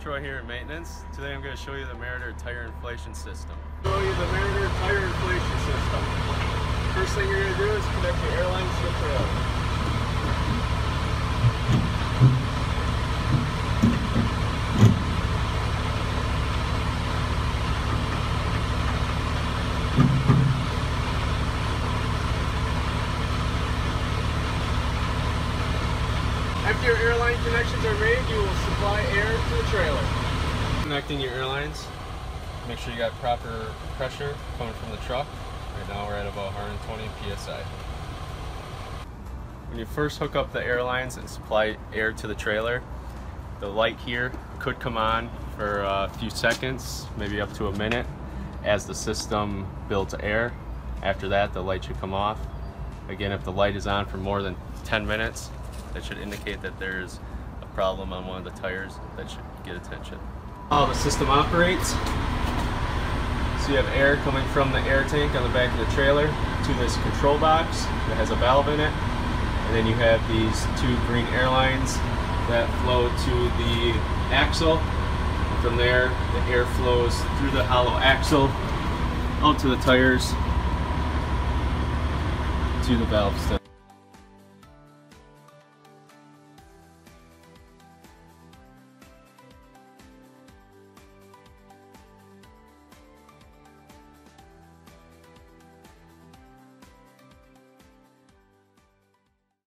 Troy here at Maintenance. Today I'm going to show you the Meritor tire inflation system. First thing you're going to do is connect the airlines to the rail. After your airline connections are made, you will supply air to the trailer. Connecting your airlines, make sure you got proper pressure coming from the truck. Right now we're at about 120 PSI. When you first hook up the airlines and supply air to the trailer, the light here could come on for a few seconds, maybe up to a minute, as the system builds air. After that, the light should come off. Again, if the light is on for more than 10 minutes, that should indicate that there's a problem on one of the tires that should get attention. How the system operates. So you have air coming from the air tank on the back of the trailer to this control box that has a valve in it. And then you have these two green airlines that flow to the axle. From there, the air flows through the hollow axle out to the tires to the valve stem.